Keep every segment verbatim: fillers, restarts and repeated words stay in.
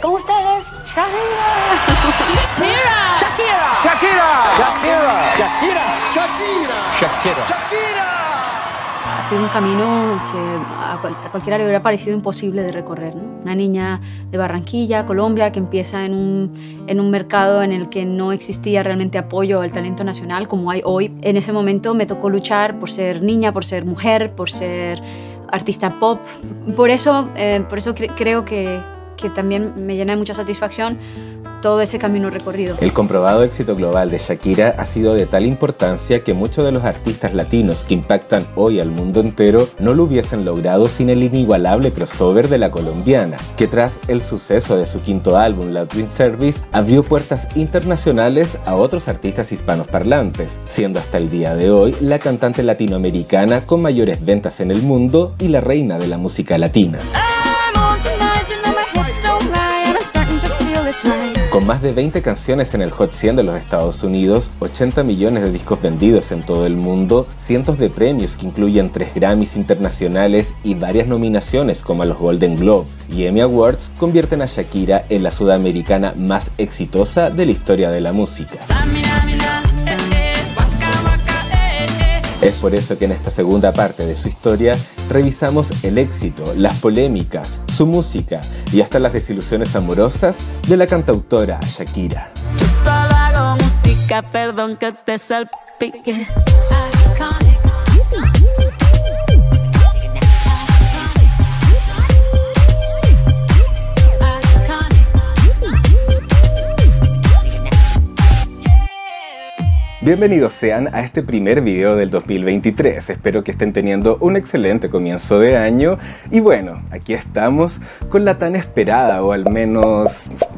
Con ustedes, Shakira. Shakira. Shakira. Shakira. Shakira. Shakira. Shakira. Shakira. Shakira. Ha sido un camino que a cualquiera le hubiera parecido imposible de recorrer, ¿no? Una niña de Barranquilla, Colombia, que empieza en un, en un mercado en el que no existía realmente apoyo al talento nacional como hay hoy. En ese momento me tocó luchar por ser niña, por ser mujer, por ser artista pop. Por eso, eh, por eso cre creo que que también me llena de mucha satisfacción todo ese camino recorrido. El comprobado éxito global de Shakira ha sido de tal importancia que muchos de los artistas latinos que impactan hoy al mundo entero no lo hubiesen logrado sin el inigualable crossover de la colombiana, que tras el suceso de su quinto álbum, Laundry Service, abrió puertas internacionales a otros artistas hispanos parlantes, siendo hasta el día de hoy la cantante latinoamericana con mayores ventas en el mundo y la reina de la música latina. Con más de veinte canciones en el Hot cien de los Estados Unidos, ochenta millones de discos vendidos en todo el mundo, cientos de premios que incluyen tres Grammys internacionales y varias nominaciones como a los Golden Globes y Emmy Awards, convierten a Shakira en la sudamericana más exitosa de la historia de la música. Es por eso que en esta segunda parte de su historia revisamos el éxito, las polémicas, su música y hasta las desilusiones amorosas de la cantautora Shakira. Yo solo hago música, perdón que te salpique. Bienvenidos sean a este primer video del dos mil veintitrés, espero que estén teniendo un excelente comienzo de año y bueno, aquí estamos con la tan esperada, o al menos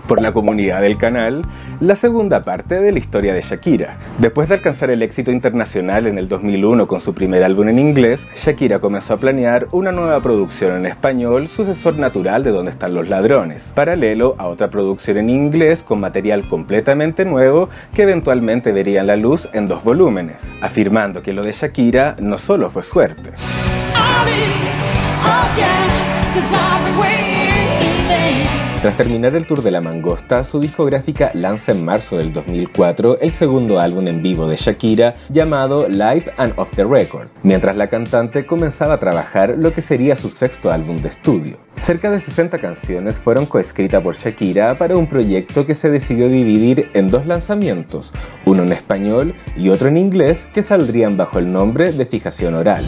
por la comunidad del canal, la segunda parte de la historia de Shakira. Después de alcanzar el éxito internacional en el dos mil uno con su primer álbum en inglés, Shakira comenzó a planear una nueva producción en español, sucesor natural de Donde Están los Ladrones, paralelo a otra producción en inglés con material completamente nuevo que eventualmente vería la luz en dos volúmenes, afirmando que lo de Shakira no solo fue suerte. Tras terminar el tour de La Mangosta, su discográfica lanza en marzo del dos mil cuatro el segundo álbum en vivo de Shakira llamado Live and Off the Record, mientras la cantante comenzaba a trabajar lo que sería su sexto álbum de estudio. Cerca de sesenta canciones fueron coescritas por Shakira para un proyecto que se decidió dividir en dos lanzamientos, uno en español y otro en inglés, que saldrían bajo el nombre de Fijación Oral.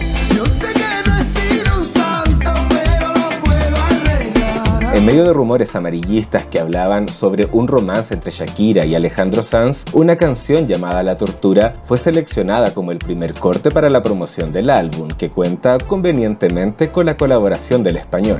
En medio de rumores amarillistas que hablaban sobre un romance entre Shakira y Alejandro Sanz, una canción llamada La Tortura fue seleccionada como el primer corte para la promoción del álbum, que cuenta convenientemente con la colaboración del español.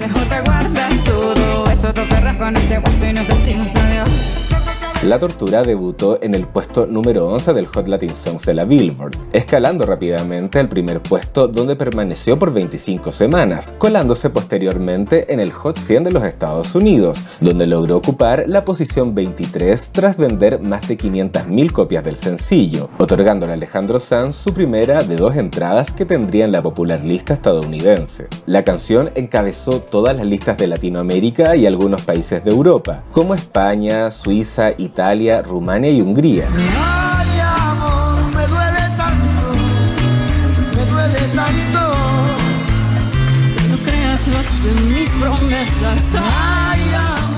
La Tortura debutó en el puesto número once del Hot Latin Songs de la Billboard, escalando rápidamente al primer puesto donde permaneció por veinticinco semanas, colándose posteriormente en el Hot cien de los Estados Unidos, donde logró ocupar la posición veintitrés tras vender más de quinientas mil copias del sencillo, otorgándole a Alejandro Sanz su primera de dos entradas que tendría en la popular lista estadounidense. La canción encabezó todas las listas de Latinoamérica y algunos países de Europa, como España, Suiza, Italia, Italia, Rumania y Hungría.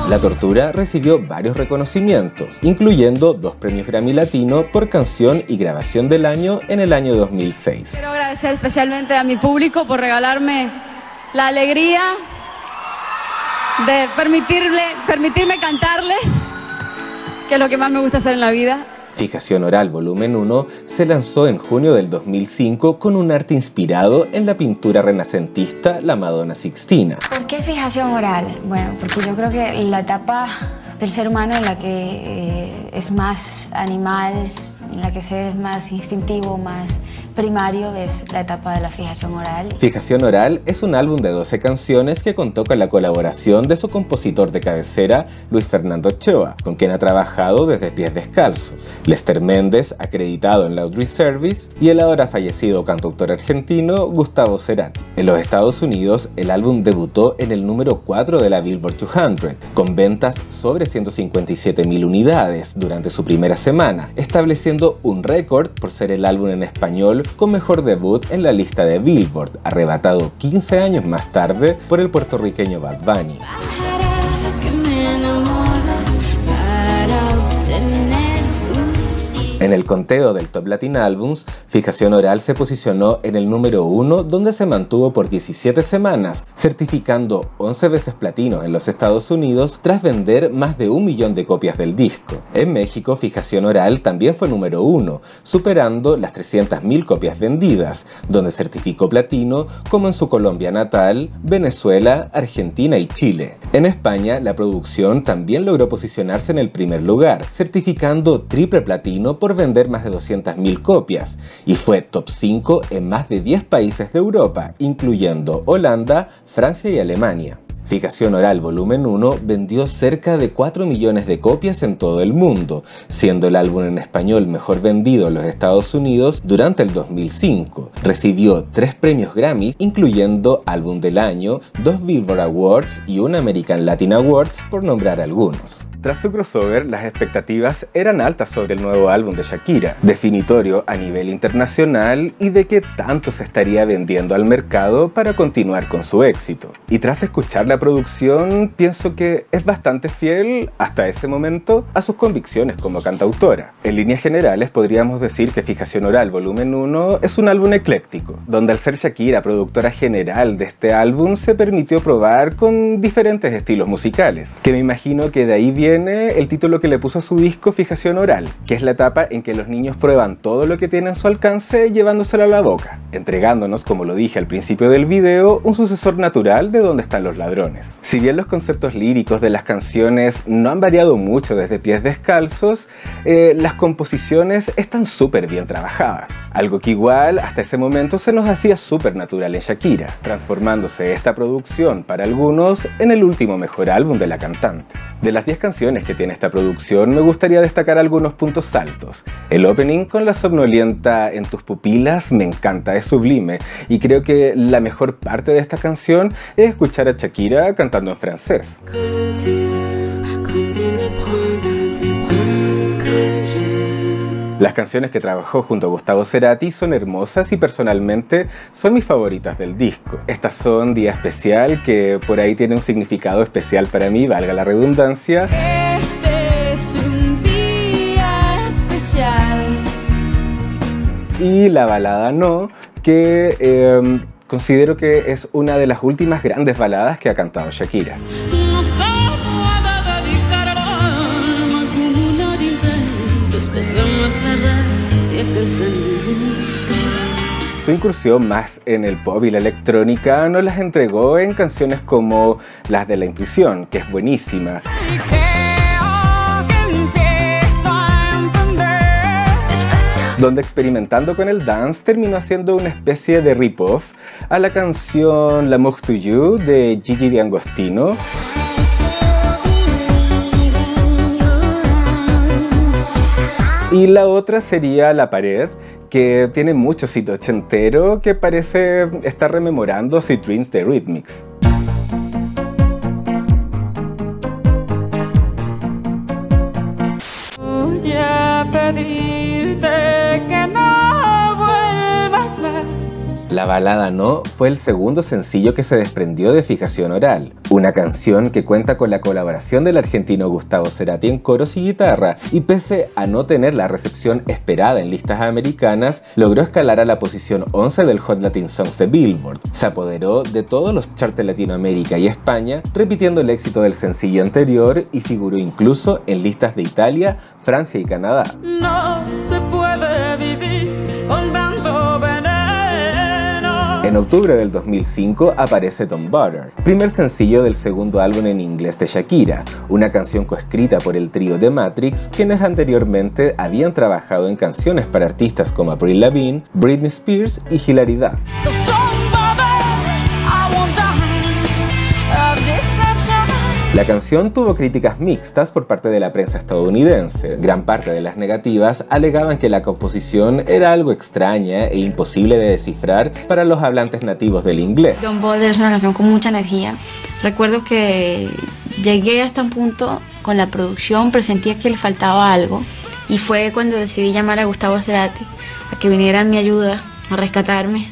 La Tortura recibió varios reconocimientos, incluyendo dos premios Grammy Latino por canción y grabación del año en el año dos mil seis. Quiero agradecer especialmente a mi público por regalarme la alegría de permitirle, permitirme cantarles, que es lo que más me gusta hacer en la vida. Fijación Oral volumen uno se lanzó en junio del dos mil cinco con un arte inspirado en la pintura renacentista La Madonna Sixtina. ¿Por qué Fijación Oral? Bueno, porque yo creo que la etapa del ser humano en la que eh, es más animal, en la que se es más instintivo, más primario, es la etapa de la fijación oral. Fijación Oral es un álbum de doce canciones que contó con la colaboración de su compositor de cabecera, Luis Fernando Ochoa, con quien ha trabajado desde Pies Descalzos, Lester Méndez, acreditado en Laundry Service, y el ahora fallecido cantautor argentino Gustavo Cerati. En los Estados Unidos, el álbum debutó en el número cuatro de la Billboard doscientos, con ventas sobre ciento cincuenta y siete mil unidades durante su primera semana, estableciendo un récord por ser el álbum en español con mejor debut en la lista de Billboard, arrebatado quince años más tarde por el puertorriqueño Bad Bunny. En el conteo del Top Latin Albums, Fijación Oral se posicionó en el número uno, donde se mantuvo por diecisiete semanas, certificando once veces platino en los Estados Unidos tras vender más de un millón de copias del disco. En México, Fijación Oral también fue número uno, superando las trescientas mil copias vendidas, donde certificó platino como en su Colombia natal, Venezuela, Argentina y Chile. En España, la producción también logró posicionarse en el primer lugar, certificando triple platino por vender más de doscientas mil copias, y fue top cinco en más de diez países de Europa, incluyendo Holanda, Francia y Alemania. Fijación Oral Volumen uno vendió cerca de cuatro millones de copias en todo el mundo, siendo el álbum en español mejor vendido en los Estados Unidos durante el dos mil cinco. Recibió tres premios Grammy, incluyendo Álbum del Año, dos Billboard Awards y un American Latin Awards, por nombrar algunos. Tras su crossover, las expectativas eran altas sobre el nuevo álbum de Shakira, definitorio a nivel internacional y de qué tanto se estaría vendiendo al mercado para continuar con su éxito. Y tras escuchar la producción, pienso que es bastante fiel, hasta ese momento, a sus convicciones como cantautora. En líneas generales, podríamos decir que Fijación Oral Volumen uno es un álbum ecléctico, donde al ser Shakira productora general de este álbum, se permitió probar con diferentes estilos musicales, que me imagino que de ahí viene el título que le puso a su disco Fijación Oral, que es la etapa en que los niños prueban todo lo que tienen a su alcance llevándoselo a la boca, entregándonos, como lo dije al principio del video, un sucesor natural de Donde Están los Ladrones. Si bien los conceptos líricos de las canciones no han variado mucho desde Pies Descalzos, eh, las composiciones están súper bien trabajadas, algo que igual hasta ese momento se nos hacía súper natural en Shakira, transformándose esta producción para algunos en el último mejor álbum de la cantante. De las diez canciones que tiene esta producción, me gustaría destacar algunos puntos altos. El opening con la somnolienta En tus pupilas me encanta, es sublime, y creo que la mejor parte de esta canción es escuchar a Shakira cantando en francés. Las canciones que trabajó junto a Gustavo Cerati son hermosas y personalmente son mis favoritas del disco. Estas son Día Especial, que por ahí tiene un significado especial para mí, valga la redundancia. Este es un día especial. Y la balada No, que eh, considero que es una de las últimas grandes baladas que ha cantado Shakira. Su incursión más en el pop y la electrónica nos las entregó en canciones como las de La Intuición, que es buenísima. Donde, experimentando con el dance, terminó haciendo una especie de rip-off a la canción L'amour to you de Gigi D'Agostino. Y la otra sería La Pared, que tiene mucho sitio ochentero, que parece estar rememorando Sweet Dreams de Rhythmics. Voy a pedirte que no vuelvas más. La balada No fue el segundo sencillo que se desprendió de Fijación Oral, una canción que cuenta con la colaboración del argentino Gustavo Cerati en coros y guitarra, y pese a no tener la recepción esperada en listas americanas, logró escalar a la posición once del Hot Latin Songs de Billboard. Se apoderó de todos los charts de Latinoamérica y España, repitiendo el éxito del sencillo anterior, y figuró incluso en listas de Italia, Francia y Canadá. No se puede vivir con tanto veneno. En octubre del dos mil cinco aparece Don't Bother, primer sencillo del segundo álbum en inglés de Shakira, una canción coescrita por el trío de Matrix, quienes anteriormente habían trabajado en canciones para artistas como Avril Lavigne, Britney Spears y Hilary Duff. La canción tuvo críticas mixtas por parte de la prensa estadounidense. Gran parte de las negativas alegaban que la composición era algo extraña e imposible de descifrar para los hablantes nativos del inglés. Don't Bother es una canción con mucha energía. Recuerdo que llegué hasta un punto con la producción, pero sentía que le faltaba algo. Y fue cuando decidí llamar a Gustavo Cerati a que viniera a mi ayuda, a rescatarme.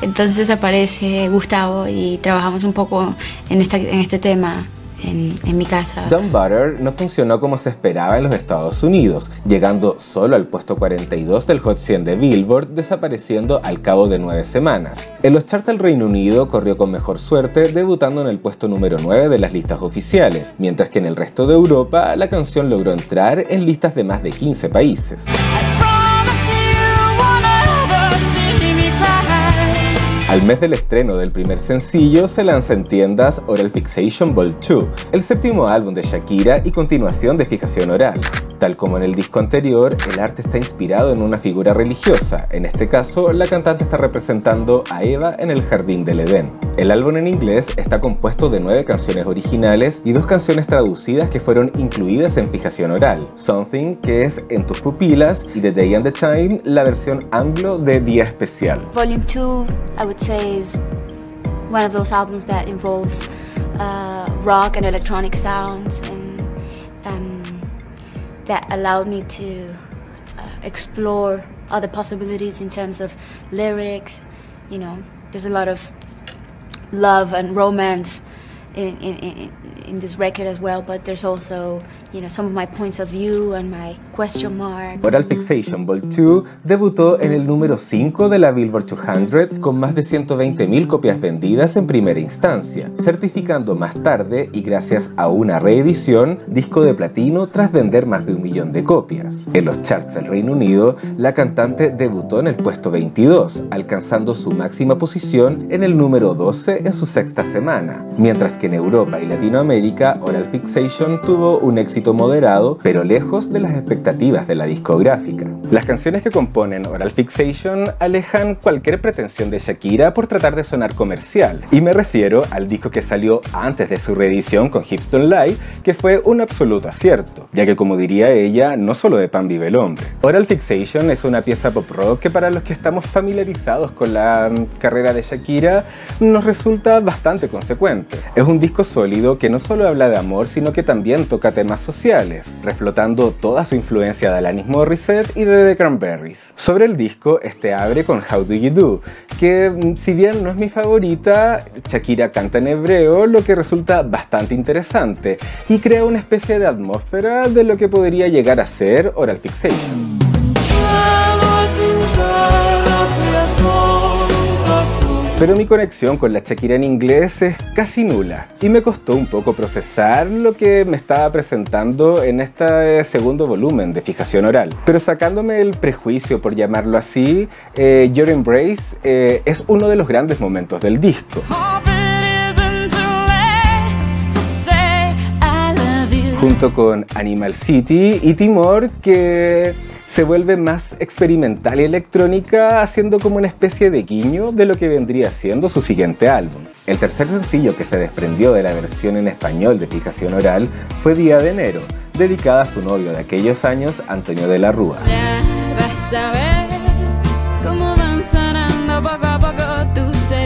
Entonces aparece Gustavo y trabajamos un poco en, esta, en este tema. En, en mi casa. Don't Bother no funcionó como se esperaba en los Estados Unidos, llegando solo al puesto cuarenta y dos del Hot cien de Billboard, desapareciendo al cabo de nueve semanas. En los charts del Reino Unido corrió con mejor suerte, debutando en el puesto número nueve de las listas oficiales, mientras que en el resto de Europa la canción logró entrar en listas de más de quince países. Al mes del estreno del primer sencillo se lanza en tiendas Oral Fixation Vol dos, el séptimo álbum de Shakira y continuación de Fijación Oral. Tal como en el disco anterior, el arte está inspirado en una figura religiosa, en este caso la cantante está representando a Eva en el jardín del Edén. El álbum en inglés está compuesto de nueve canciones originales y dos canciones traducidas que fueron incluidas en Fijación Oral, Something, que es En tus pupilas, y The Day and the Time, la versión anglo de Día Especial. Volume dos, I would say, is one of those albums that involves uh, rock and electronic sounds, and um, that allowed me to uh, explore other possibilities in terms of lyrics. You know, there's a lot of love and romance in, in, in, in this record as well, but there's also, you know, some of my points of view and my question marks. Oral Fixation Vol dos debutó en el número cinco de la Billboard doscientos con más de ciento veinte mil copias vendidas en primera instancia, certificando más tarde, y gracias a una reedición, disco de platino tras vender más de un millón de copias. En los charts del Reino Unido, la cantante debutó en el puesto veintidós, alcanzando su máxima posición en el número doce en su sexta semana, mientras que en Europa y Latinoamérica, Oral Fixation tuvo un éxito moderado, pero lejos de las expectativas de la discográfica. Las canciones que componen Oral Fixation alejan cualquier pretensión de Shakira por tratar de sonar comercial, y me refiero al disco que salió antes de su reedición con Hips Don't Lie, que fue un absoluto acierto, ya que, como diría ella, no solo de pan vive el hombre. Oral Fixation es una pieza pop rock que, para los que estamos familiarizados con la carrera de Shakira, nos resulta bastante consecuente. Es un disco sólido que no solo habla de amor, sino que también toca temas sociales, reflotando toda su influencia de Alanis Morissette y de The Cranberries. Sobre el disco, este abre con How Do You Do, que si bien no es mi favorita, Shakira canta en hebreo, lo que resulta bastante interesante y crea una especie de atmósfera de lo que podría llegar a ser Oral Fixation. Pero mi conexión con la Shakira en inglés es casi nula y me costó un poco procesar lo que me estaba presentando en este segundo volumen de Fijación Oral. Pero sacándome el prejuicio, por llamarlo así, eh, Your Embrace eh, es uno de los grandes momentos del disco. Junto con Animal City y Timor, que se vuelve más experimental y electrónica, haciendo como una especie de guiño de lo que vendría siendo su siguiente álbum. El tercer sencillo que se desprendió de la versión en español de Fijación Oral fue Día de Enero, dedicada a su novio de aquellos años, Antonio de la Rúa.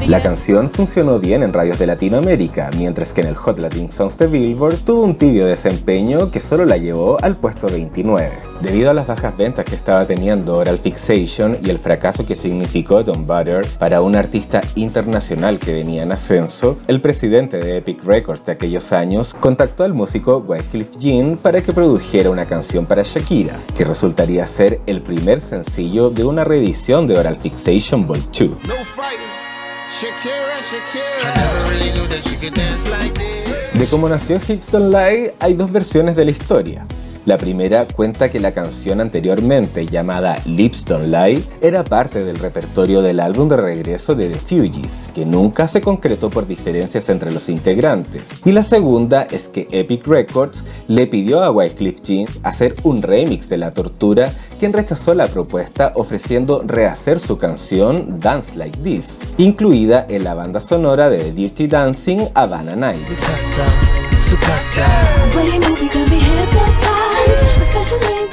La canción funcionó bien en radios de Latinoamérica, mientras que en el Hot Latin Songs de Billboard tuvo un tibio desempeño que solo la llevó al puesto veintinueve. Debido a las bajas ventas que estaba teniendo Oral Fixation y el fracaso que significó Don't Bother para un artista internacional que venía en ascenso, el presidente de Epic Records de aquellos años contactó al músico Wyclef Jean para que produjera una canción para Shakira, que resultaría ser el primer sencillo de una reedición de Oral Fixation Vol dos. De cómo nació Hips Don't Lie hay dos versiones de la historia. La primera cuenta que la canción anteriormente llamada Hips Don't Lie era parte del repertorio del álbum de regreso de The Fugees, que nunca se concretó por diferencias entre los integrantes. Y la segunda es que Epic Records le pidió a Wyclef Jean hacer un remix de La Tortura, quien rechazó la propuesta ofreciendo rehacer su canción Dance Like This, incluida en la banda sonora de Dirty Dancing Havana Nights.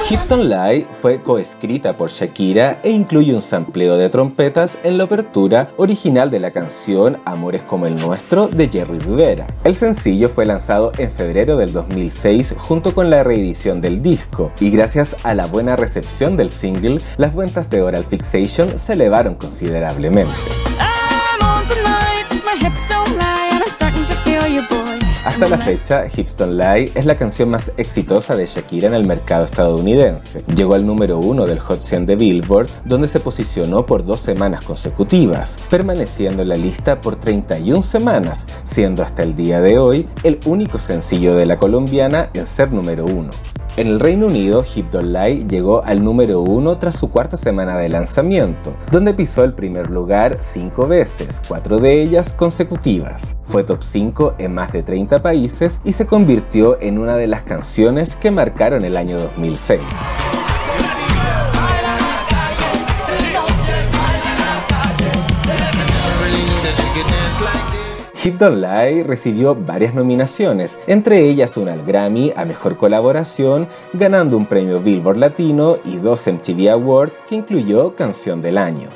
Hips Don't Lie fue coescrita por Shakira e incluye un sampleo de trompetas en la apertura original de la canción Amores como el nuestro de Jerry Rivera. El sencillo fue lanzado en febrero del dos mil seis junto con la reedición del disco, y gracias a la buena recepción del single, las ventas de Oral Fixation se elevaron considerablemente. Hasta la fecha, Hips Don't Lie es la canción más exitosa de Shakira en el mercado estadounidense. Llegó al número uno del Hot cien de Billboard, donde se posicionó por dos semanas consecutivas, permaneciendo en la lista por treinta y una semanas, siendo hasta el día de hoy el único sencillo de la colombiana en ser número uno. En el Reino Unido, Hips Don't Lie llegó al número uno tras su cuarta semana de lanzamiento, donde pisó el primer lugar cinco veces, cuatro de ellas consecutivas. Fue top cinco en más de treinta países y se convirtió en una de las canciones que marcaron el año dos mil seis. Hips Don't Lie recibió varias nominaciones, entre ellas una al Grammy a Mejor Colaboración, ganando un premio Billboard Latino y dos M T V Awards que incluyó Canción del Año.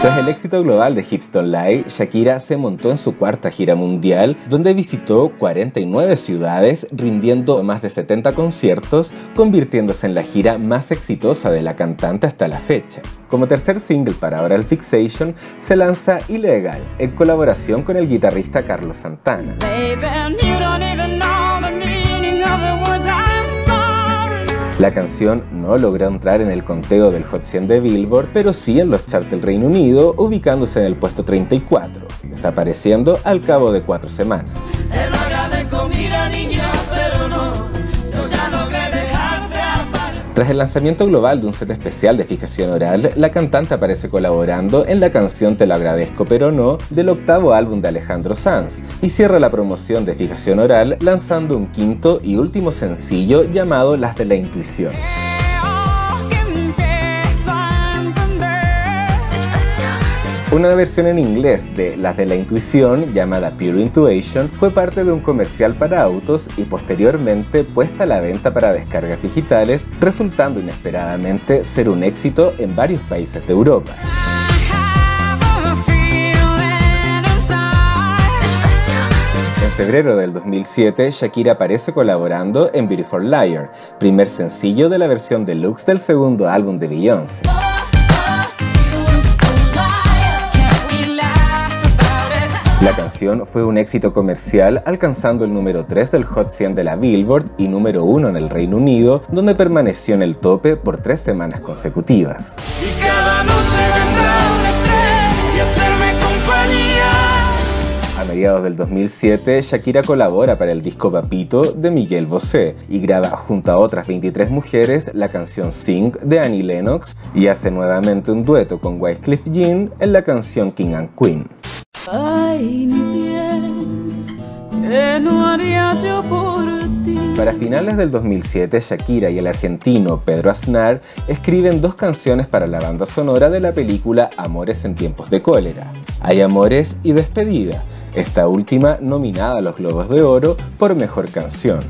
Tras el éxito global de Hips Don't Lie, Shakira se montó en su cuarta gira mundial, donde visitó cuarenta y nueve ciudades, rindiendo más de setenta conciertos, convirtiéndose en la gira más exitosa de la cantante hasta la fecha. Como tercer single para Oral Fixation, se lanza Ilegal, en colaboración con el guitarrista Carlos Santana. La canción no logró entrar en el conteo del Hot cien de Billboard, pero sí en los charts del Reino Unido, ubicándose en el puesto treinta y cuatro, desapareciendo al cabo de cuatro semanas. Tras el lanzamiento global de un set especial de fijación oral, la cantante aparece colaborando en la canción Te lo agradezco pero no del octavo álbum de Alejandro Sanz, y cierra la promoción de fijación oral lanzando un quinto y último sencillo llamado Las de la Intuición. Una versión en inglés de Las de la Intuición, llamada Pure Intuition, fue parte de un comercial para autos y posteriormente puesta a la venta para descargas digitales, resultando inesperadamente ser un éxito en varios países de Europa. En febrero del dos mil siete, Shakira aparece colaborando en Beautiful Liar, primer sencillo de la versión deluxe del segundo álbum de Beyoncé. La canción fue un éxito comercial, alcanzando el número tres del Hot cien de la Billboard y número uno en el Reino Unido, donde permaneció en el tope por tres semanas consecutivas. Y cada noche vendrá un estrés y hacerme compañía. A mediados del dos mil siete, Shakira colabora para el disco Papito de Miguel Bosé y graba junto a otras veintitrés mujeres la canción Sing de Annie Lennox, y hace nuevamente un dueto con Wyclef Jean en la canción King and Queen. Ay, mi piel, ¿qué no haría yo por ti? Para finales del dos mil siete, Shakira y el argentino Pedro Aznar escriben dos canciones para la banda sonora de la película Amores en tiempos de cólera, Hay amores y Despedida, esta última nominada a los Globos de Oro por Mejor Canción.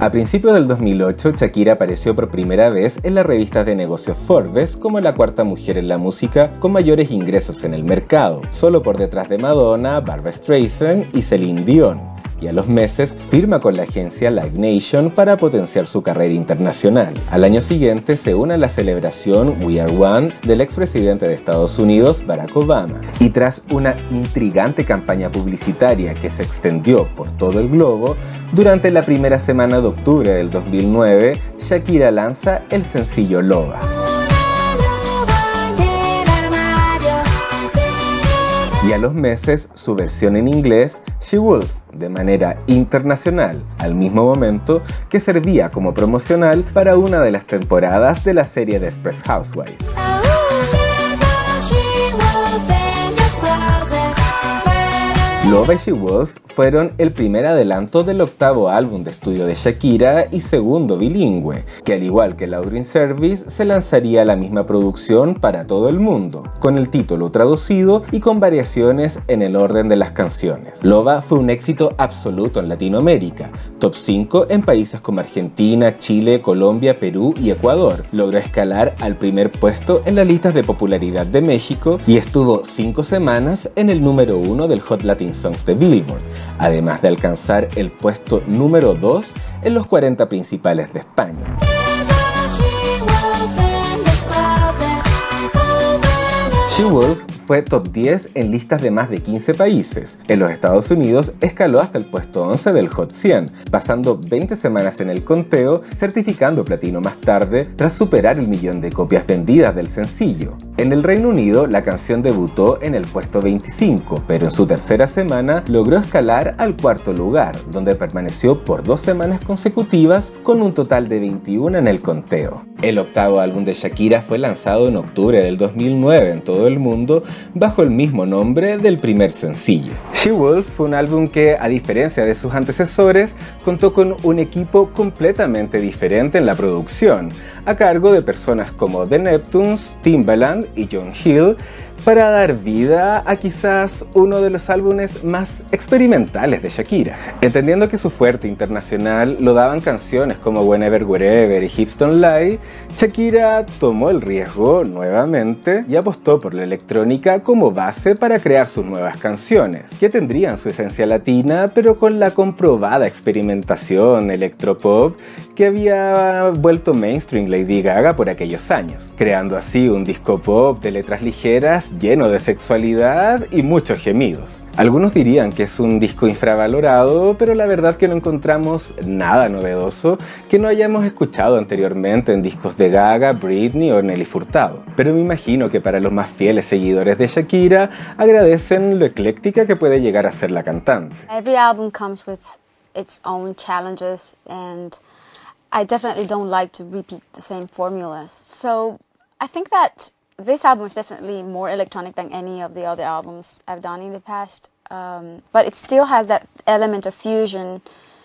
A principios del dos mil ocho, Shakira apareció por primera vez en las revistas de negocios Forbes como la cuarta mujer en la música con mayores ingresos en el mercado, solo por detrás de Madonna, Barbra Streisand y Celine Dion, y a los meses firma con la agencia Live Nation para potenciar su carrera internacional. Al año siguiente se une a la celebración We Are One del expresidente de Estados Unidos, Barack Obama, y tras una intrigante campaña publicitaria que se extendió por todo el globo, durante la primera semana de octubre del dos mil nueve, Shakira lanza el sencillo Loba. y a los meses su versión en inglés, She Wolf, de manera internacional, al mismo momento que servía como promocional para una de las temporadas de la serie de Desperate Housewives. Loba y She Wolf fueron el primer adelanto del octavo álbum de estudio de Shakira y segundo bilingüe, que al igual que Laundry Service se lanzaría la misma producción para todo el mundo, con el título traducido y con variaciones en el orden de las canciones. Loba fue un éxito absoluto en Latinoamérica, top cinco en países como Argentina, Chile, Colombia, Perú y Ecuador. Logró escalar al primer puesto en las listas de popularidad de México y estuvo cinco semanas en el número uno del Hot Latin Songs de Billboard, además de alcanzar el puesto número dos en los cuarenta principales de España. She Wolf fue top diez en listas de más de quince países. En los Estados Unidos escaló hasta el puesto once del Hot cien, pasando veinte semanas en el conteo, certificando platino más tarde tras superar el millón de copias vendidas del sencillo. En el Reino Unido la canción debutó en el puesto veinticinco, pero en su tercera semana logró escalar al cuarto lugar, donde permaneció por dos semanas consecutivas con un total de veintiuno en el conteo. El octavo álbum de Shakira fue lanzado en octubre del dos mil nueve en todo el mundo, bajo el mismo nombre del primer sencillo. She Wolf fue un álbum que, a diferencia de sus antecesores, contó con un equipo completamente diferente en la producción, a cargo de personas como The Neptunes, Timbaland y John Hill, para dar vida a quizás uno de los álbumes más experimentales de Shakira. Entendiendo que su fuerte internacional lo daban canciones como Whenever, Wherever y Hips Don't Lie, Shakira tomó el riesgo nuevamente y apostó por la electrónica como base para crear sus nuevas canciones, que tendrían su esencia latina pero con la comprobada experimentación electropop que había vuelto mainstream Lady Gaga por aquellos años, creando así un disco pop de letras ligeras lleno de sexualidad y muchos gemidos. Algunos dirían que es un disco infravalorado, pero la verdad que no encontramos nada novedoso que no hayamos escuchado anteriormente en discos de Gaga, Britney o Nelly Furtado. Pero me imagino que para los más fieles seguidores de Shakira agradecen lo ecléctica que puede llegar a ser la cantante. Every album comes with its own challenges and I definitely don't like to repeat the same formulas. So I think that this album is definitely more electronic than any of the other albums I've done in the past, um, but it still has that element of fusion,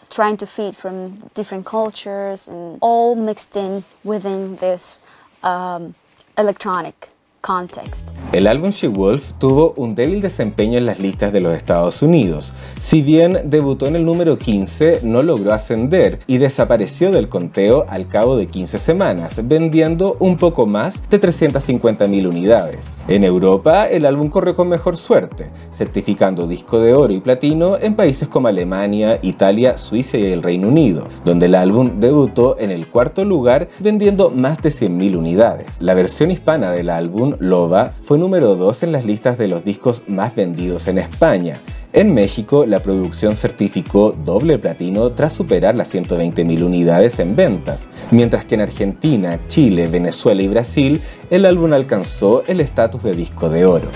trying to feed from different cultures and all mixed in within this um, electronic context. El álbum She Wolf tuvo un débil desempeño en las listas de los Estados Unidos. Si bien debutó en el número quince, no logró ascender y desapareció del conteo al cabo de quince semanas, vendiendo un poco más de trescientas cincuenta mil unidades. En Europa, el álbum corrió con mejor suerte, certificando disco de oro y platino en países como Alemania, Italia, Suiza y el Reino Unido, donde el álbum debutó en el cuarto lugar, vendiendo más de cien mil unidades. La versión hispana del álbum, Loba, fue número dos en las listas de los discos más vendidos en España. En México, la producción certificó doble platino tras superar las ciento veinte mil unidades en ventas, mientras que en Argentina, Chile, Venezuela y Brasil, el álbum alcanzó el estatus de disco de oro.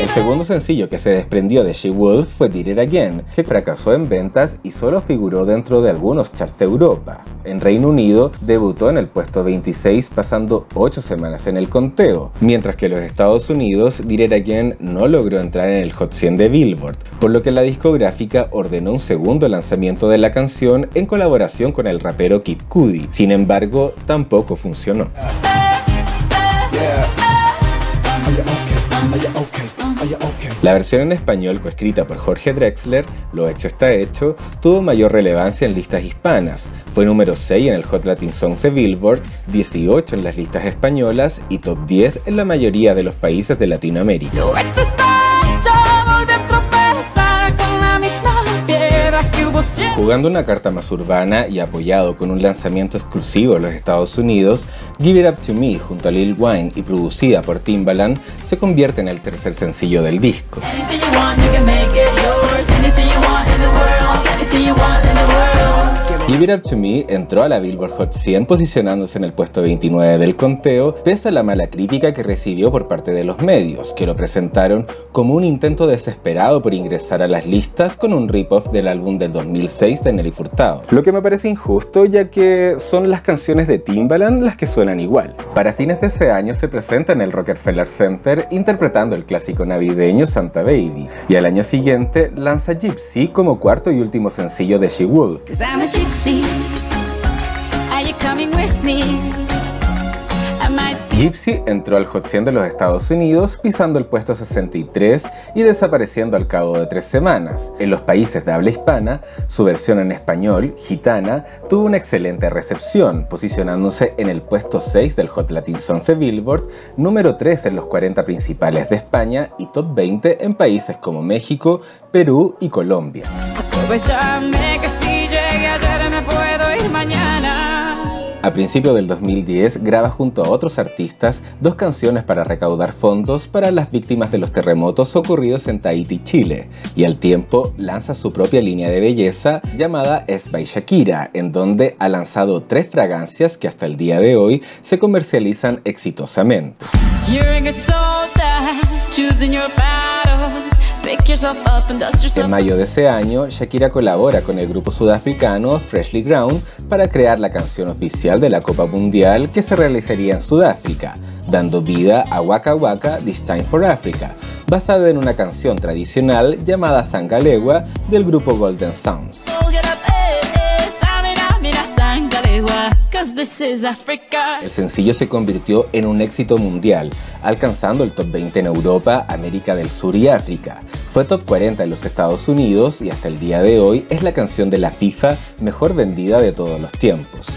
El segundo sencillo que se desprendió de She Wolf fue Did It Again, que fracasó en ventas y solo figuró dentro de algunos charts de Europa. En Reino Unido debutó en el puesto veintiséis, pasando ocho semanas en el conteo, mientras que en los Estados Unidos Did It Again no logró entrar en el Hot cien de Billboard, por lo que la discográfica ordenó un segundo lanzamiento de la canción en colaboración con el rapero Kid Cudi. Sin embargo, tampoco funcionó. La versión en español, coescrita por Jorge Drexler, Lo hecho está hecho, tuvo mayor relevancia en listas hispanas. Fue número seis en el Hot Latin Songs de Billboard, dieciocho en las listas españolas y top diez en la mayoría de los países de Latinoamérica. Lo hecho está hecho, volví a tropezar con la misma piedra que hubo siempre. Jugando una carta más urbana y apoyado con un lanzamiento exclusivo en los Estados Unidos, Give It Up To Me junto a Lil Wayne y producida por Timbaland se convierte en el tercer sencillo del disco. Give It Up To Me entró a la Billboard Hot cien posicionándose en el puesto veintinueve del conteo, pese a la mala crítica que recibió por parte de los medios, que lo presentaron como un intento desesperado por ingresar a las listas con un rip-off del álbum del dos mil seis de Nelly Furtado. Lo que me parece injusto, ya que son las canciones de Timbaland las que suenan igual. Para fines de ese año se presenta en el Rockefeller Center interpretando el clásico navideño Santa Baby, y al año siguiente lanza Gypsy como cuarto y último sencillo de She Wolf. Gypsy entró al Hot cien de los Estados Unidos pisando el puesto sesenta y tres y desapareciendo al cabo de tres semanas. En los países de habla hispana, su versión en español, Gitana, tuvo una excelente recepción, posicionándose en el puesto seis del Hot Latin Songs de Billboard, número tres en los cuarenta principales de España y top veinte en países como México, Perú y Colombia. A principios del dos mil diez graba junto a otros artistas dos canciones para recaudar fondos para las víctimas de los terremotos ocurridos en Tahití, Chile, y al tiempo lanza su propia línea de belleza llamada Es by Shakira, en donde ha lanzado tres fragancias que hasta el día de hoy se comercializan exitosamente. En mayo de ese año, Shakira colabora con el grupo sudafricano Freshly Ground para crear la canción oficial de la Copa Mundial que se realizaría en Sudáfrica, dando vida a Waka Waka This Time for Africa, basada en una canción tradicional llamada Sangalewa del grupo Golden Sounds. El sencillo se convirtió en un éxito mundial, alcanzando el top veinte en Europa, América del Sur y África. Fue top cuarenta en los Estados Unidos y hasta el día de hoy es la canción de la FIFA mejor vendida de todos los tiempos.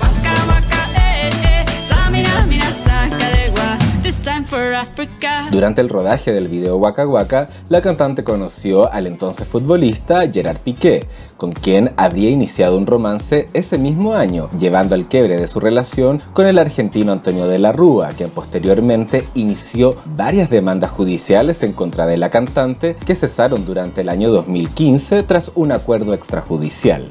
Durante el rodaje del video Waka Waka, la cantante conoció al entonces futbolista Gerard Piqué, con quien habría iniciado un romance ese mismo año, llevando al quiebre de su relación con el argentino Antonio de la Rúa, quien posteriormente inició varias demandas judiciales en contra de la cantante que cesaron durante el año dos mil quince tras un acuerdo extrajudicial.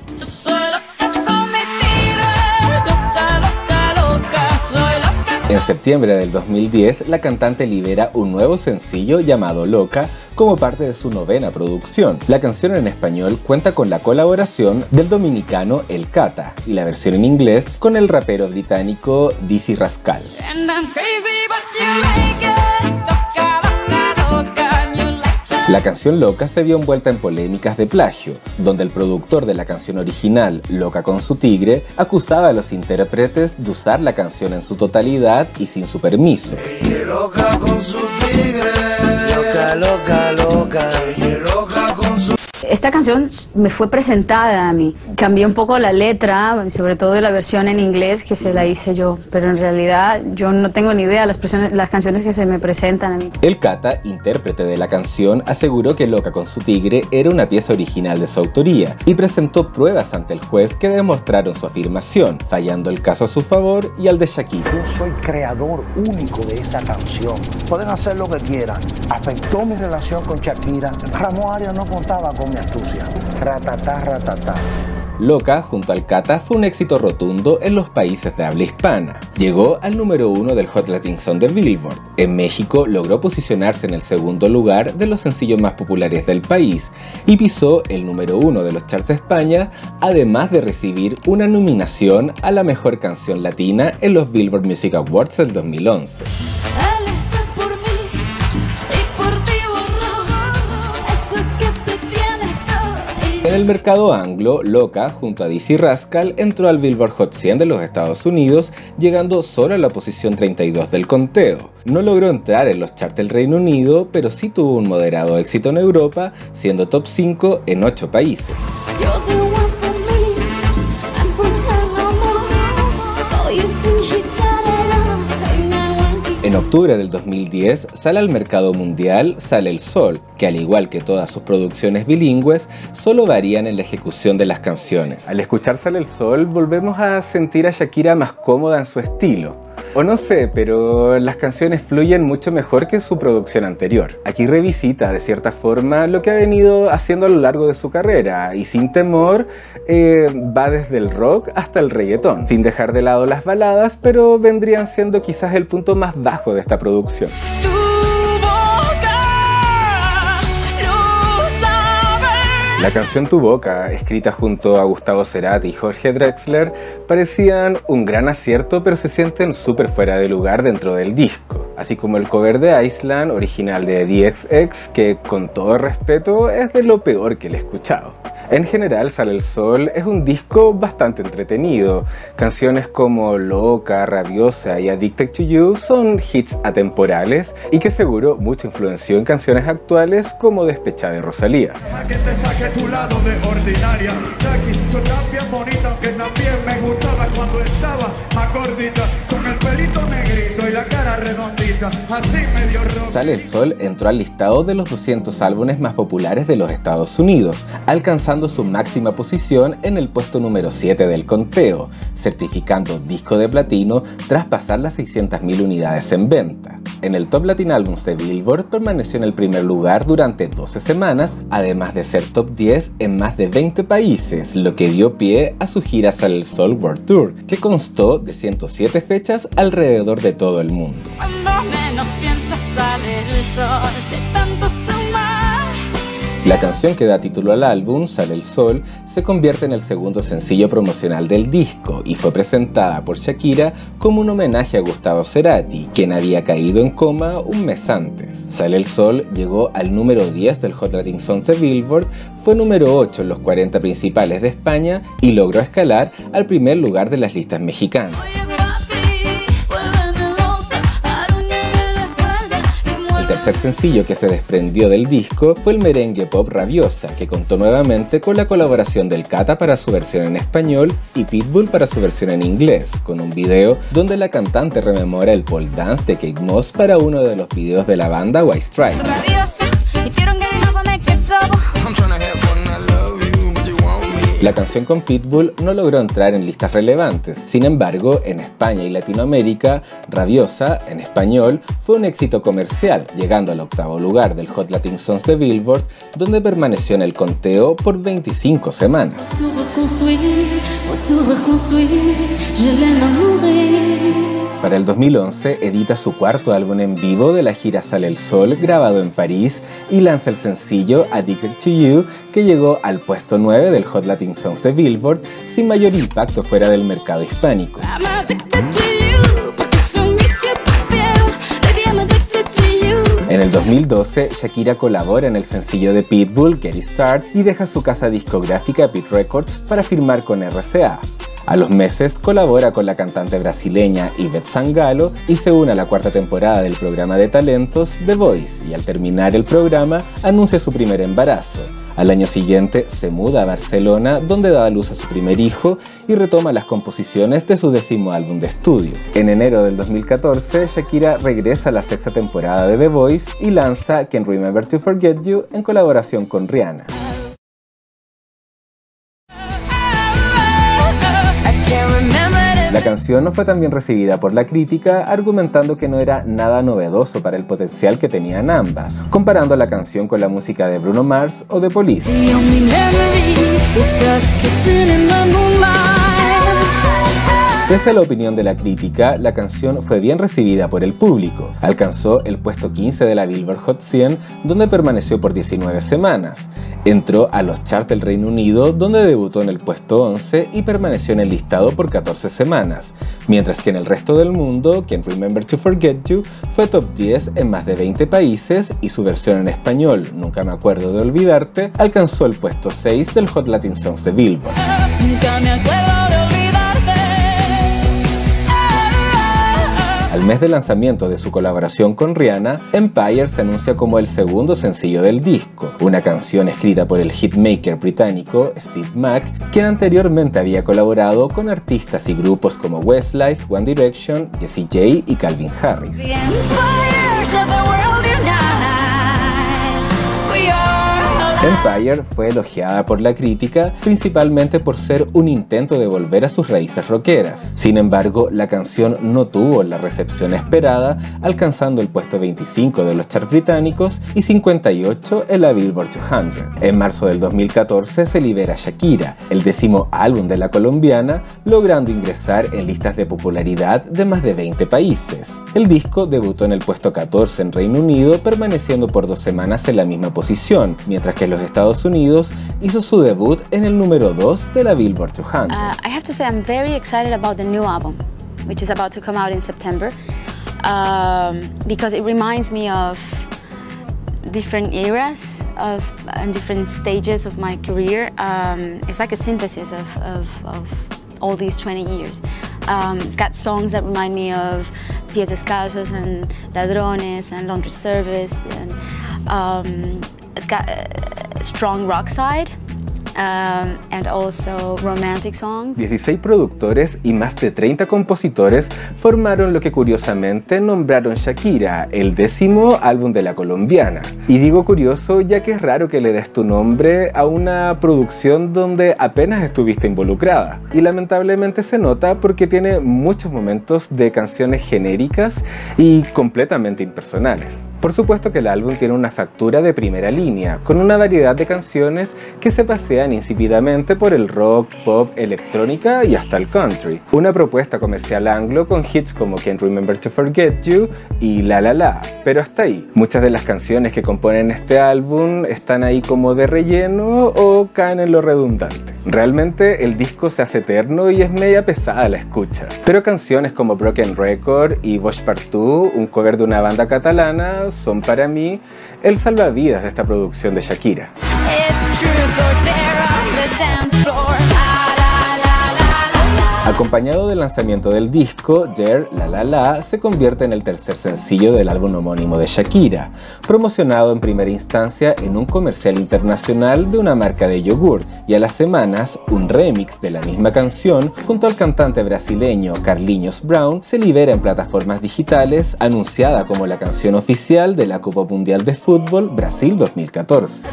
En septiembre del dos mil diez, la cantante libera un nuevo sencillo llamado Loca como parte de su novena producción. La canción en español cuenta con la colaboración del dominicano El Cata y la versión en inglés con el rapero británico Dizzy Rascal. La canción Loca se vio envuelta en polémicas de plagio, donde el productor de la canción original, Loca con su tigre, acusaba a los intérpretes de usar la canción en su totalidad y sin su permiso. Loca con su tigre, loca, loca, loca, loca con su... Esta canción me fue presentada a mí. Cambié un poco la letra, sobre todo de la versión en inglés que se la hice yo, pero en realidad yo no tengo ni idea las, las canciones que se me presentan a mí. El Cata, intérprete de la canción, aseguró que Loca con su tigre era una pieza original de su autoría y presentó pruebas ante el juez que demostraron su afirmación, fallando el caso a su favor y al de Shakira. Yo soy creador único de esa canción. Pueden hacer lo que quieran. Afectó mi relación con Shakira. Ramón Arias no contaba con mi astucia. Ratatá, ratatá. Loca junto al Cata fue un éxito rotundo en los países de habla hispana. Llegó al número uno del Hot Latin Song de Billboard. En México logró posicionarse en el segundo lugar de los sencillos más populares del país y pisó el número uno de los charts de España, además de recibir una nominación a la mejor canción latina en los Billboard Music Awards del dos mil once. En el mercado anglo, Loca junto a Dizzy Rascal entró al Billboard Hot cien de los Estados Unidos, llegando solo a la posición treinta y dos del conteo. No logró entrar en los charts del Reino Unido, pero sí tuvo un moderado éxito en Europa, siendo top cinco en ocho países. En octubre del dos mil diez sale al mercado mundial Sale el Sol, que al igual que todas sus producciones bilingües, solo varían en la ejecución de las canciones. Al escuchar Sale el Sol, volvemos a sentir a Shakira más cómoda en su estilo. O no sé, pero las canciones fluyen mucho mejor que su producción anterior. Aquí revisita de cierta forma lo que ha venido haciendo a lo largo de su carrera y sin temor eh, va desde el rock hasta el reggaetón, sin dejar de lado las baladas, pero vendrían siendo quizás el punto más bajo de esta producción. La canción Tu Boca, escrita junto a Gustavo Cerati y Jorge Drexler, parecían un gran acierto, pero se sienten súper fuera de lugar dentro del disco. Así como el cover de Island, original de D X X, que con todo respeto es de lo peor que le he escuchado. En general, Sale el Sol es un disco bastante entretenido. Canciones como Loca, Rabiosa y Addicted to You son hits atemporales y que seguro mucho influenció en canciones actuales como Despechada de Rosalía. Sale el Sol entró al listado de los doscientos álbumes más populares de los Estados Unidos, alcanzando su máxima posición en el puesto número siete del conteo, certificando disco de platino tras pasar las seiscientas mil unidades en venta. En el Top Latin Albums de Billboard permaneció en el primer lugar durante doce semanas, además de ser top diez en más de veinte países, lo que dio pie a su gira Sale el Sol World Tour, que constó de ciento siete fechas alrededor de todo el mundo. Cuando menos piensas sale el sol de tanto sumar. La canción que da título al álbum, Sale el Sol, se convierte en el segundo sencillo promocional del disco y fue presentada por Shakira como un homenaje a Gustavo Cerati, quien había caído en coma un mes antes. Sale el Sol llegó al número diez del Hot Latin Songs de Billboard, fue número ocho en los cuarenta principales de España y logró escalar al primer lugar de las listas mexicanas. El tercer sencillo que se desprendió del disco fue el merengue pop Rabiosa, que contó nuevamente con la colaboración del Cata para su versión en español y Pitbull para su versión en inglés, con un video donde la cantante rememora el pole dance de Kate Moss para uno de los videos de la banda White Stripes. La canción con Pitbull no logró entrar en listas relevantes, sin embargo, en España y Latinoamérica, Rabiosa, en español, fue un éxito comercial, llegando al octavo lugar del Hot Latin Songs de Billboard, donde permaneció en el conteo por veinticinco semanas. Para el dos mil once edita su cuarto álbum en vivo de la gira Sale el Sol, grabado en París, y lanza el sencillo Addicted to You, que llegó al puesto nueve del Hot Latin Songs de Billboard, sin mayor impacto fuera del mercado hispánico. En el dos mil doce, Shakira colabora en el sencillo de Pitbull, Get It Start, y deja su casa discográfica Pit Records para firmar con R C A. A los meses colabora con la cantante brasileña Ivete Sangalo y se une a la cuarta temporada del programa de talentos The Voice, y al terminar el programa anuncia su primer embarazo. Al año siguiente se muda a Barcelona, donde da a luz a su primer hijo y retoma las composiciones de su décimo álbum de estudio. En enero del dos mil catorce, Shakira regresa a la sexta temporada de The Voice y lanza Can't Remember to Forget You en colaboración con Rihanna. La canción no fue tan bien recibida por la crítica, argumentando que no era nada novedoso para el potencial que tenían ambas, comparando la canción con la música de Bruno Mars o de Police. Pese a la opinión de la crítica, la canción fue bien recibida por el público. Alcanzó el puesto quince de la Billboard Hot cien, donde permaneció por diecinueve semanas. Entró a los charts del Reino Unido, donde debutó en el puesto once y permaneció en el listado por catorce semanas, mientras que en el resto del mundo, Can't Remember to Forget You fue top diez en más de veinte países y su versión en español, Nunca Me Acuerdo de Olvidarte, alcanzó el puesto seis del Hot Latin Songs de Billboard. Nunca me acuerdo de Al mes de lanzamiento de su colaboración con Rihanna, Empire se anuncia como el segundo sencillo del disco, una canción escrita por el hitmaker británico Steve Mac, quien anteriormente había colaborado con artistas y grupos como Westlife, One Direction, Jessie J y Calvin Harris. Empire fue elogiada por la crítica, principalmente por ser un intento de volver a sus raíces rockeras. Sin embargo, la canción no tuvo la recepción esperada, alcanzando el puesto veinticinco de los charts británicos y cincuenta y ocho en la Billboard doscientos. En marzo del dos mil catorce se libera Shakira, el décimo álbum de la colombiana, logrando ingresar en listas de popularidad de más de veinte países. El disco debutó en el puesto catorce en Reino Unido, permaneciendo por dos semanas en la misma posición, mientras que en los Estados Unidos hizo su debut en el número dos de la Billboard doscientos. Uh, I have to say I'm very excited about the new album, which is about to come out in September, um, because it reminds me of different eras of and different stages of my career. Um, it's like a synthesis of, of, of all these twenty years. Um, it's got songs that remind me of Pies Descalzos and Ladrones and Laundry Service, and um, it's got a strong rock side. Um, and also romantic songs. dieciséis productores y más de treinta compositores formaron lo que curiosamente nombraron Shakira, el décimo álbum de la colombiana. Y digo curioso ya que es raro que le des tu nombre a una producción donde apenas estuviste involucrada. Y lamentablemente se nota porque tiene muchos momentos de canciones genéricas y completamente impersonales. Por supuesto que el álbum tiene una factura de primera línea, con una variedad de canciones que se pasean insípidamente por el rock, pop, electrónica y hasta el country. Una propuesta comercial anglo con hits como Can't Remember to Forget You y La La La, pero hasta ahí. Muchas de las canciones que componen este álbum están ahí como de relleno o caen en lo redundante. Realmente el disco se hace eterno y es media pesada la escucha. Pero canciones como Broken Record y Vox Partout, un cover de una banda catalana, son para mí el salvavidas de esta producción de Shakira. Acompañado del lanzamiento del disco, Dear La La La se convierte en el tercer sencillo del álbum homónimo de Shakira, promocionado en primera instancia en un comercial internacional de una marca de yogur, y a las semanas, un remix de la misma canción junto al cantante brasileño Carlinhos Brown se libera en plataformas digitales, anunciada como la canción oficial de la Copa Mundial de Fútbol Brasil dos mil catorce.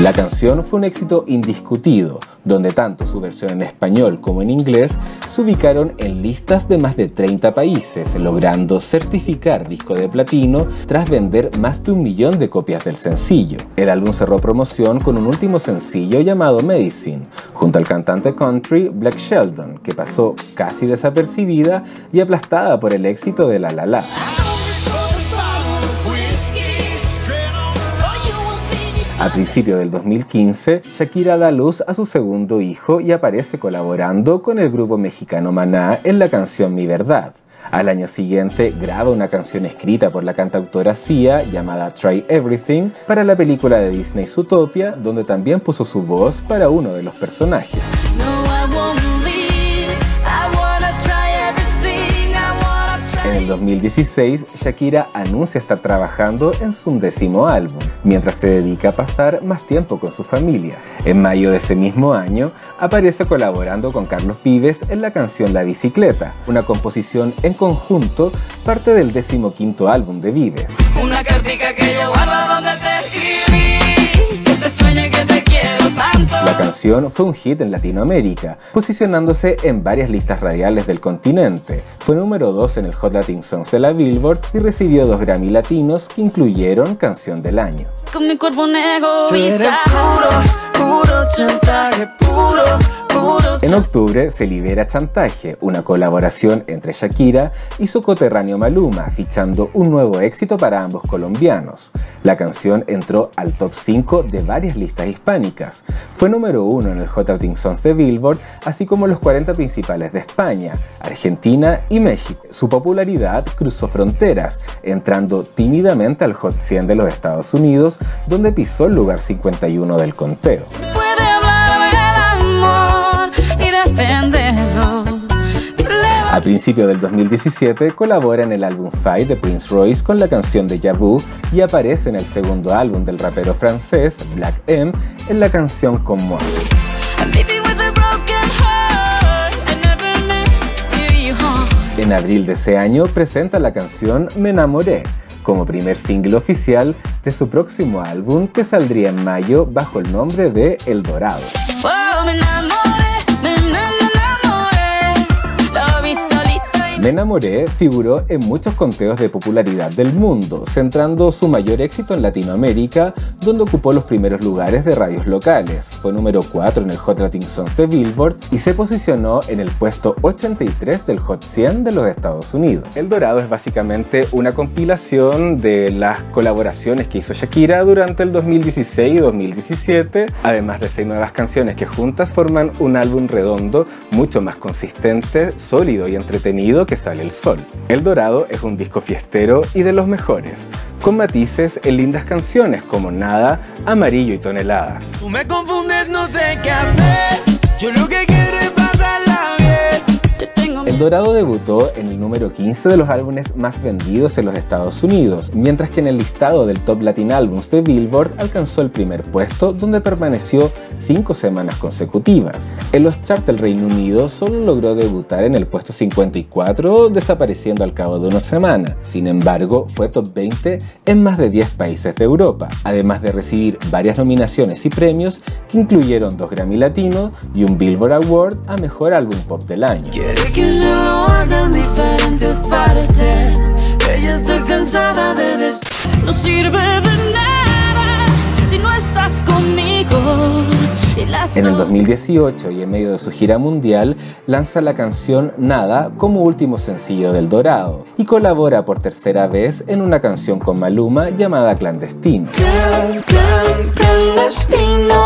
La canción fue un éxito indiscutido, donde tanto su versión en español como en inglés se ubicaron en listas de más de treinta países, logrando certificar disco de platino tras vender más de un millón de copias del sencillo. El álbum cerró promoción con un último sencillo llamado Medicine, junto al cantante country Blake Shelton, que pasó casi desapercibida y aplastada por el éxito de La La La. A principios del dos mil quince, Shakira da luz a su segundo hijo y aparece colaborando con el grupo mexicano Maná en la canción Mi Verdad. Al año siguiente graba una canción escrita por la cantautora Sia llamada Try Everything para la película de Disney Zootopia, donde también puso su voz para uno de los personajes. En el dos mil dieciséis, Shakira anuncia estar trabajando en su undécimo álbum, mientras se dedica a pasar más tiempo con su familia. En mayo de ese mismo año, aparece colaborando con Carlos Vives en la canción La Bicicleta, una composición en conjunto, parte del decimoquinto álbum de Vives. Una cartica que yo guardo donde te escribí, que te sueñe que te quiero tanto. La canción fue un hit en Latinoamérica, posicionándose en varias listas radiales del continente. Fue número dos en el Hot Latin Songs de la Billboard y recibió dos Grammy latinos que incluyeron Canción del Año. Con mi cuerpo negro, en octubre se libera Chantaje, una colaboración entre Shakira y su coterráneo Maluma, fichando un nuevo éxito para ambos colombianos. La canción entró al top cinco de varias listas hispánicas. Fue número uno en el Hot Latin Songs de Billboard, así como los cuarenta principales de España, Argentina y México. Su popularidad cruzó fronteras, entrando tímidamente al Hot cien de los Estados Unidos, donde pisó el lugar cincuenta y uno del conteo. A principios del dos mil diecisiete colabora en el álbum Fight de Prince Royce con la canción Déjà Vu y aparece en el segundo álbum del rapero francés Black M en la canción Comme Moi. En abril de ese año presenta la canción Me Enamoré como primer single oficial de su próximo álbum que saldría en mayo bajo el nombre de El Dorado. Oh, me enamoré, me enamoré, Me Enamoré figuró en muchos conteos de popularidad del mundo, centrando su mayor éxito en Latinoamérica, donde ocupó los primeros lugares de radios locales. Fue número cuatro en el Hot Latin Songs de Billboard y se posicionó en el puesto ochenta y tres del Hot cien de los Estados Unidos. El Dorado es básicamente una compilación de las colaboraciones que hizo Shakira durante el dos mil dieciséis y dos mil diecisiete, además de seis nuevas canciones que juntas forman un álbum redondo mucho más consistente, sólido y entretenido que sale el sol. El Dorado es un disco fiestero y de los mejores, con matices en lindas canciones como Nada, Amarillo y Toneladas. Tú me confundes, no sé qué hacer. Yo lo que quiero es pasarla bien. El Dorado debutó en el número quince de los álbumes más vendidos en los Estados Unidos, mientras que en el listado del Top Latin Albums de Billboard alcanzó el primer puesto, donde permaneció cinco semanas consecutivas. En los charts del Reino Unido solo logró debutar en el puesto cincuenta y cuatro, desapareciendo al cabo de una semana. Sin embargo, fue top veinte en más de diez países de Europa, además de recibir varias nominaciones y premios que incluyeron dos Grammy Latinos y un Billboard Award a Mejor Álbum Pop del Año. No sirve de nada si no estás conmigo. En el dos mil dieciocho y en medio de su gira mundial lanza la canción Nada como último sencillo del Dorado y colabora por tercera vez en una canción con Maluma llamada Clandestino. Clan, clan, clandestino.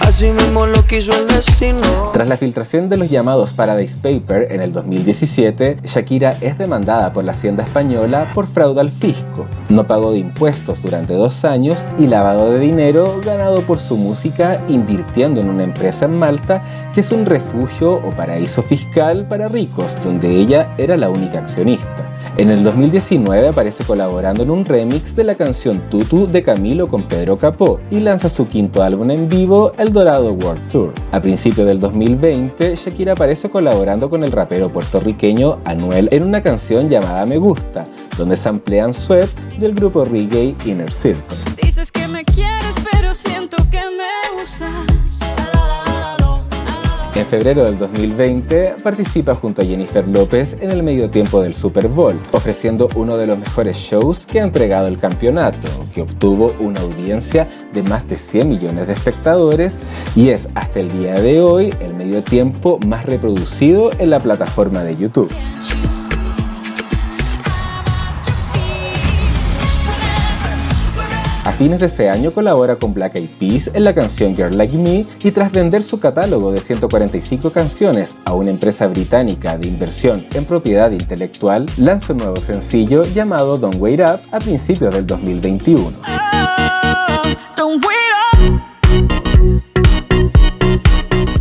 Así mismo lo quiso el destino. Tras la filtración de los llamados Paradise Paper en el dos mil diecisiete, Shakira es demandada por la Hacienda Española por fraude al fisco, no pago de impuestos durante dos años y lavado de dinero ganado por su música invirtiendo en una empresa en Malta que es un refugio o paraíso fiscal para ricos, donde ella era la única accionista. En el dos mil diecinueve aparece colaborando en un remix de la canción Tutu de Camilo con Pedro Capó y lanza su quinto álbum en vivo, El Dorado World Tour. A principios del dos mil veinte, Shakira aparece colaborando con el rapero puertorriqueño Anuel en una canción llamada Me Gusta, donde se amplían Sweat del grupo reggae Inner Circle. Dices que me quieres, pero siento que me usas. En febrero del dos mil veinte participa junto a Jennifer López en el mediotiempo del Super Bowl, ofreciendo uno de los mejores shows que ha entregado el campeonato, que obtuvo una audiencia de más de cien millones de espectadores y es hasta el día de hoy el mediotiempo más reproducido en la plataforma de YouTube. A fines de ese año colabora con Black Eyed Peas en la canción Girl Like Me y tras vender su catálogo de ciento cuarenta y cinco canciones a una empresa británica de inversión en propiedad intelectual, lanza un nuevo sencillo llamado Don't Wait Up a principios del dos mil veintiuno.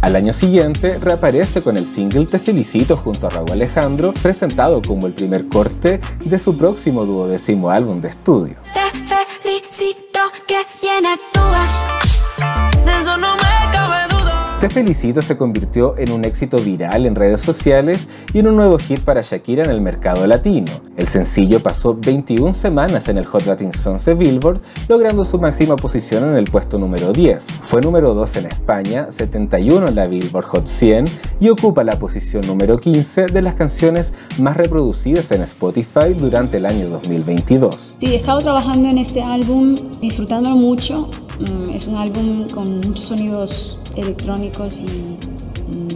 Al año siguiente reaparece con el single Te Felicito junto a Raúl Alejandro, presentado como el primer corte de su próximo duodécimo álbum de estudio. Te Felicito se convirtió en un éxito viral en redes sociales y en un nuevo hit para Shakira en el mercado latino. El sencillo pasó veintiuna semanas en el Hot Latin Songs de Billboard, logrando su máxima posición en el puesto número diez. Fue número dos en España, setenta y uno en la Billboard Hot cien y ocupa la posición número quince de las canciones más reproducidas en Spotify durante el año dos mil veintidós. Sí, he estado trabajando en este álbum, disfrutándolo mucho. Es un álbum con muchos sonidos electrónicos y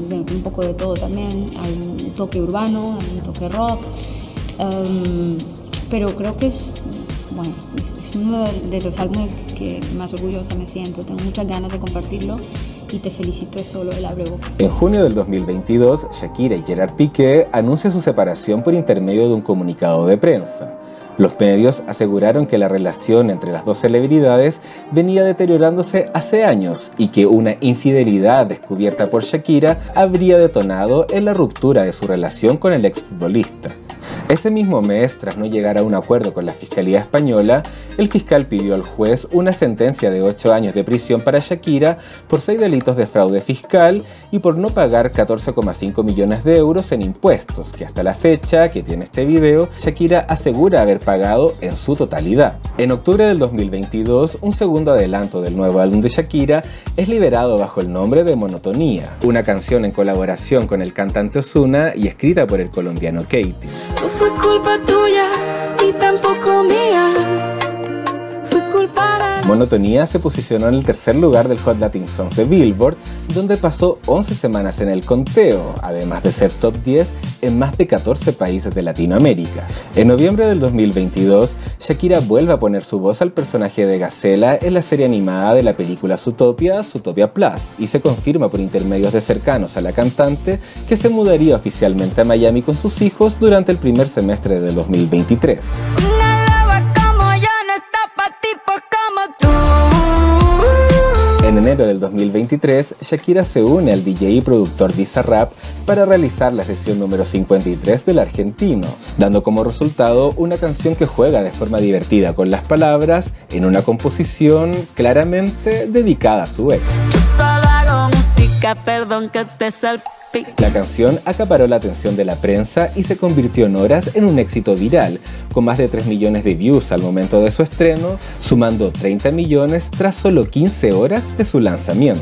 bueno, un poco de todo también. Hay un toque urbano, hay un toque rock, um, pero creo que es, bueno, es, es uno de los álbumes que más orgullosa me siento. Tengo muchas ganas de compartirlo y Te Felicito solo el abreboca. En junio del dos mil veintidós, Shakira y Gerard Piqué anuncian su separación por intermedio de un comunicado de prensa. Los medios aseguraron que la relación entre las dos celebridades venía deteriorándose hace años y que una infidelidad descubierta por Shakira habría detonado en la ruptura de su relación con el exfutbolista. Ese mismo mes, tras no llegar a un acuerdo con la Fiscalía Española, el fiscal pidió al juez una sentencia de ocho años de prisión para Shakira por seis delitos de fraude fiscal y por no pagar catorce coma cinco millones de euros en impuestos, que hasta la fecha que tiene este video, Shakira asegura haber pagado en su totalidad. En octubre del dos mil veintidós, un segundo adelanto del nuevo álbum de Shakira es liberado bajo el nombre de Monotonía, una canción en colaboración con el cantante Ozuna y escrita por el colombiano Katy. No fue culpa tuya y tampoco mía. Monotonía se posicionó en el tercer lugar del Hot Latin Songs de Billboard, donde pasó once semanas en el conteo, además de ser top diez en más de catorce países de Latinoamérica. En noviembre del dos mil veintidós, Shakira vuelve a poner su voz al personaje de Gacela en la serie animada de la película Zootopia, Zootopia Plus, y se confirma por intermedios de cercanos a la cantante que se mudaría oficialmente a Miami con sus hijos durante el primer semestre del dos mil veintitrés. En enero del dos mil veintitrés, Shakira se une al D J y productor Bizarrap para realizar la sesión número cincuenta y tres del argentino, dando como resultado una canción que juega de forma divertida con las palabras en una composición claramente dedicada a su ex. Yo solo hago música, perdón que te salpique. La canción acaparó la atención de la prensa y se convirtió en horas en un éxito viral, con más de tres millones de views al momento de su estreno, sumando treinta millones tras solo quince horas de su lanzamiento.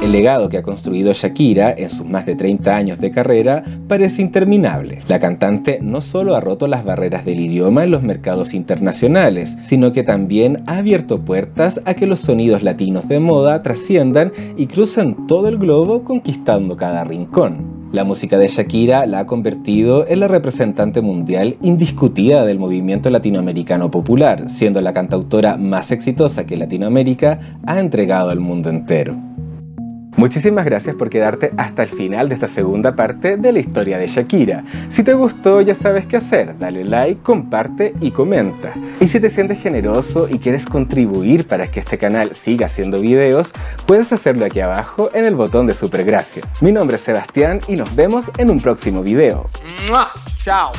El legado que ha construido Shakira en sus más de treinta años de carrera parece interminable. La cantante no solo ha roto las barreras del idioma en los mercados internacionales, sino que también ha abierto puertas a que los sonidos latinos de moda trasciendan y crucen todo el globo, conquistando cada rincón. La música de Shakira la ha convertido en la representante mundial indiscutida del movimiento latinoamericano popular, siendo la cantautora más exitosa que Latinoamérica ha entregado al mundo entero. Muchísimas gracias por quedarte hasta el final de esta segunda parte de la historia de Shakira. Si te gustó, ya sabes qué hacer, dale like, comparte y comenta. Y si te sientes generoso y quieres contribuir para que este canal siga haciendo videos, puedes hacerlo aquí abajo en el botón de super gracias. Mi nombre es Sebastián y nos vemos en un próximo video. ¡Mua! ¡Chao!